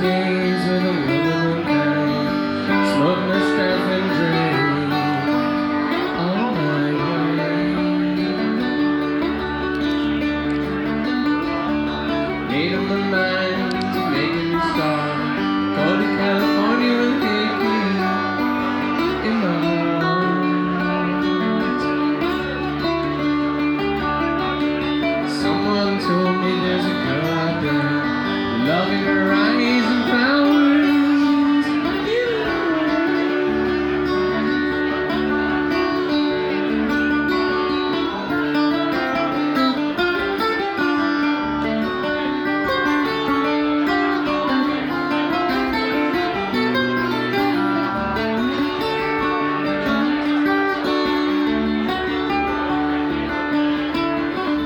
days of the lonely night, smoke my stuff and drink all my way. Made up my mind to make a new start, go to California and take you in my heart. Someone told me there's a girl out there, loving her eyes and flowers.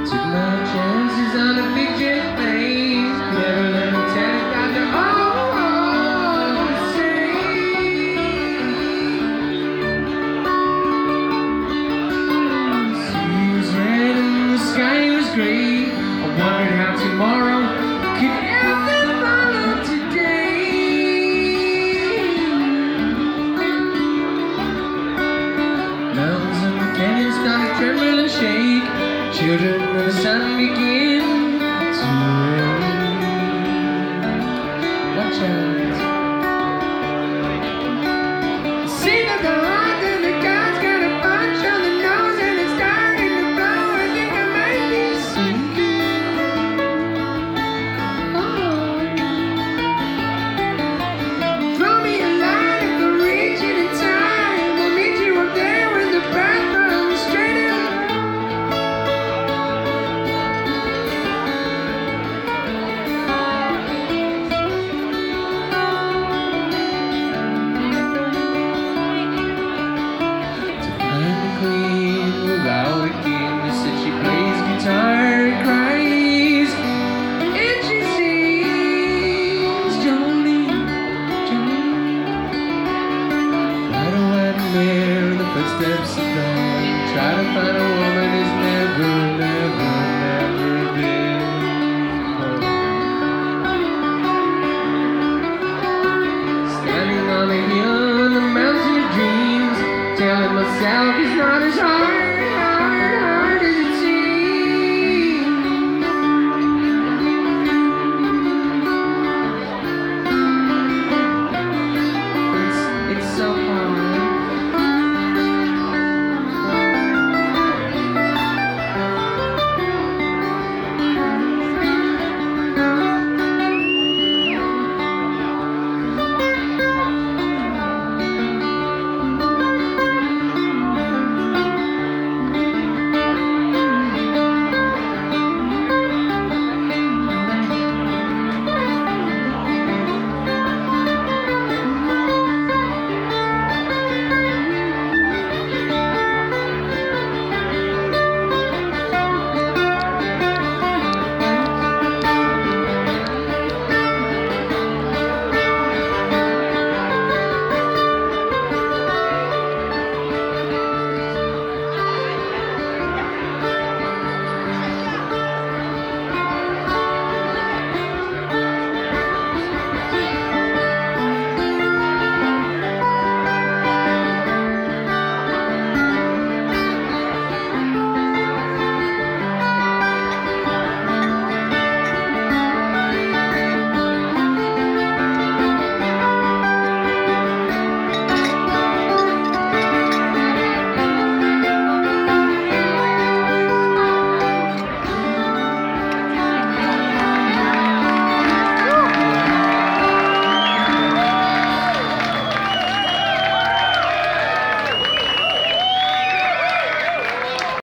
Took my chances on a big jet plane, great. I wondered how tomorrow could ever follow today. Mountains and the canyons start to tremble and shake. Children of the sun begin to rain. Watch out. Sing of the rock and the gods got a bunch on the nose and it's starting to blow. I think I might be steps of dawn, try to find a